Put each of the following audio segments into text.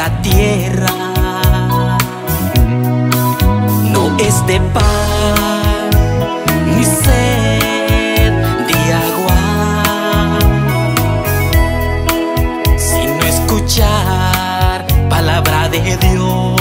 la tierra no es de pan ni sed de agua, sino escuchar palabra de Dios.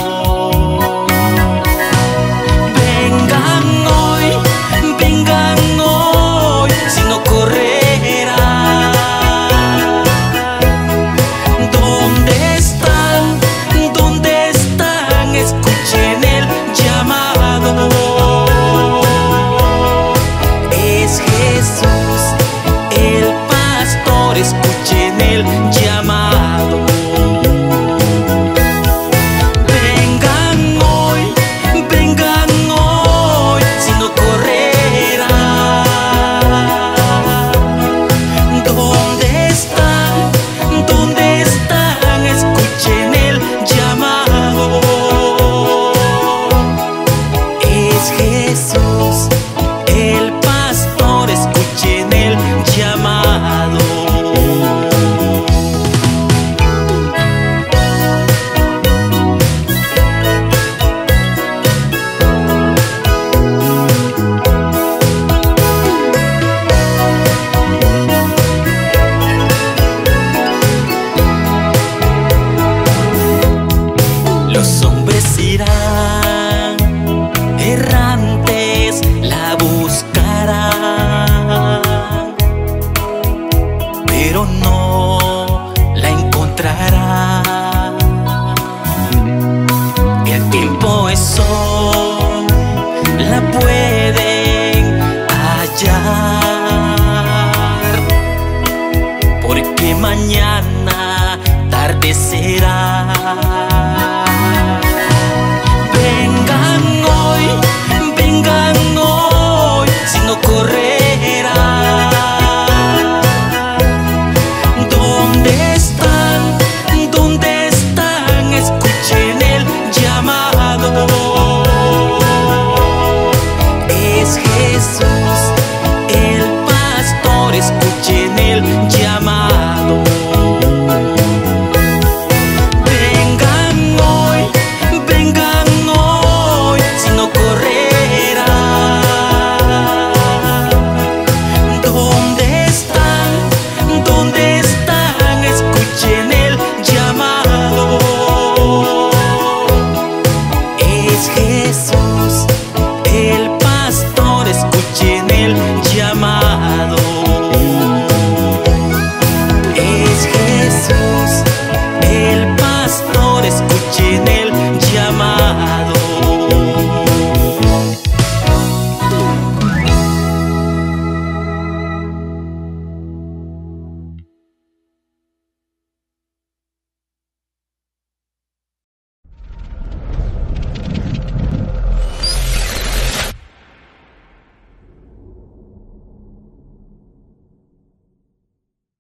Mañana tarde será.